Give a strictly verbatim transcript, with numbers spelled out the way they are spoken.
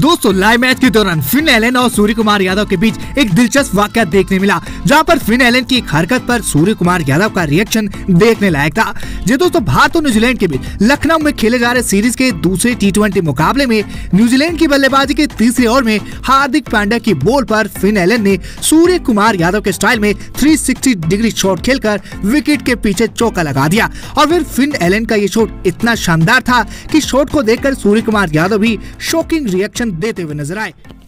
दोस्तों live match के दौरान फिन एलन और सूर्य कुमार यादव के बीच एक दिलचस्प वाकया देखने मिला, जहां पर फिन एलन की एक हरकत पर सूर्य कुमार यादव का रिएक्शन देखने लायक था। जी दोस्तों, भारत और न्यूजीलैंड के बीच लखनऊ में खेले जा रहे सीरीज के दूसरे टी ट्वेंटी मुकाबले में न्यूजीलैंड की बल्लेबाजी के तीसरे ओवर में हार्दिक पांड्या की बॉल पर फिन एलन ने सूर्य कुमार यादव के स्टाइल में तीन सौ साठ डिग्री शॉट खेलकर विकेट के पीछे चौका लगा दिया। और फिर फिन एलन का ये शॉट इतना शानदार था कि शॉट को देखकर सूर्य कुमार यादव भी शॉकिंग रिएक्शन देते हुए नजर आए।